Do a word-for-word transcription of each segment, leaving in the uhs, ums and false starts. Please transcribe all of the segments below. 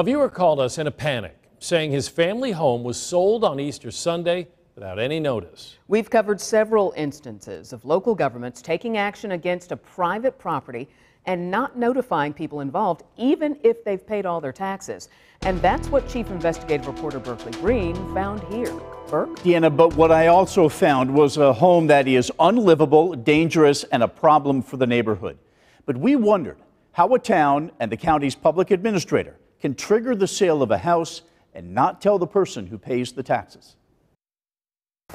A viewer called us in a panic, saying his family home was sold on Easter Sunday without any notice. We've covered several instances of local governments taking action against a private property and not notifying people involved, even if they've paid all their taxes. And that's what Chief Investigative Reporter Berkeley Green found here. Burke? Deanna, but what I also found was a home that is unlivable, dangerous, and a problem for the neighborhood. But we wondered how a town and the county's public administrator can trigger the sale of a house and not tell the person who pays the taxes.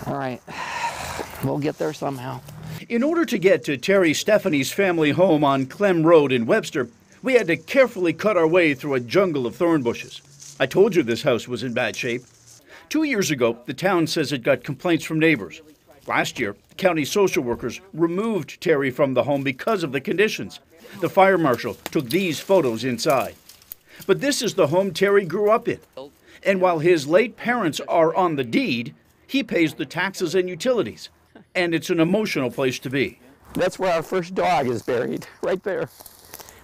All right, we'll get there somehow. In order to get to Terry Stephanie's family home on Klem Road in Webster, we had to carefully cut our way through a jungle of thorn bushes. I told you this house was in bad shape. Two years ago, the town says it got complaints from neighbors. Last year, county social workers removed Terry from the home because of the conditions. The fire marshal took these photos inside. But this is the home Terry grew up in. And while his late parents are on the deed, he pays the taxes and utilities, and it's an emotional place to be. That's where our first dog is buried, right there.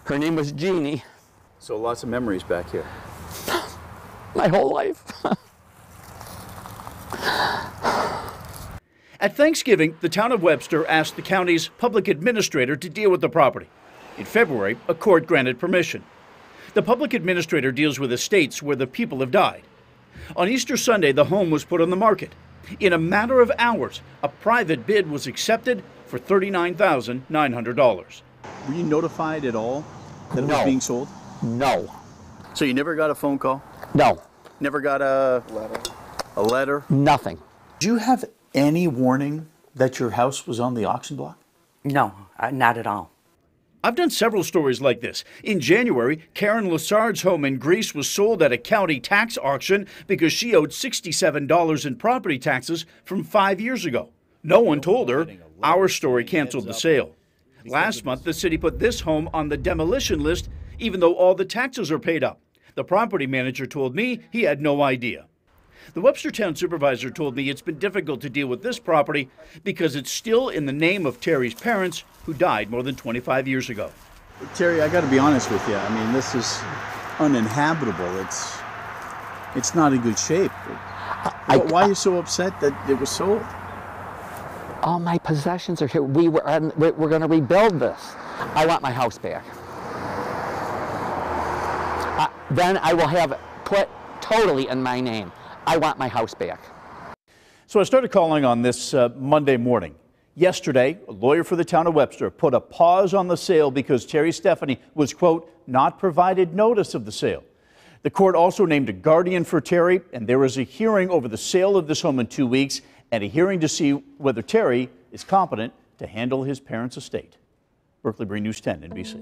Her name was Jeannie. So lots of memories back here. My whole life. At Thanksgiving, the town of Webster asked the county's public administrator to deal with the property. In February, a court granted permission. The public administrator deals with estates where the people have died. On Easter Sunday, the home was put on the market. In a matter of hours, a private bid was accepted for thirty-nine thousand nine hundred dollars. Were you notified at all that it was being sold? No. So you never got a phone call? No. Never got a letter? A letter? Nothing. Did you have any warning that your house was on the auction block? No, not at all. I've done several stories like this. In January, Karen Lassard's home in Greece was sold at a county tax auction because she owed sixty-seven dollars in property taxes from five years ago. No one told her. Our story canceled the sale. Last month, the city put this home on the demolition list, even though all the taxes are paid up. The property manager told me he had no idea. The Webster Town Supervisor told me it's been difficult to deal with this property because it's still in the name of Terry's parents, who died more than twenty-five years ago. Terry, I got to be honest with you. I mean, this is uninhabitable. It's it's not in good shape. I, Why I, are you so upset that it was sold? All my possessions are here. We were on, we're going to rebuild this. I want my house back. Uh, then I will have it put totally in my name. I want my house back. So I started calling on this uh, Monday morning. Yesterday, a lawyer for the town of Webster put a pause on the sale because Terry Stephanie was, quote, not provided notice of the sale. The court also named a guardian for Terry, and there is a hearing over the sale of this home in two weeks and a hearing to see whether Terry is competent to handle his parents' estate. Berkeley Green, News ten N B C.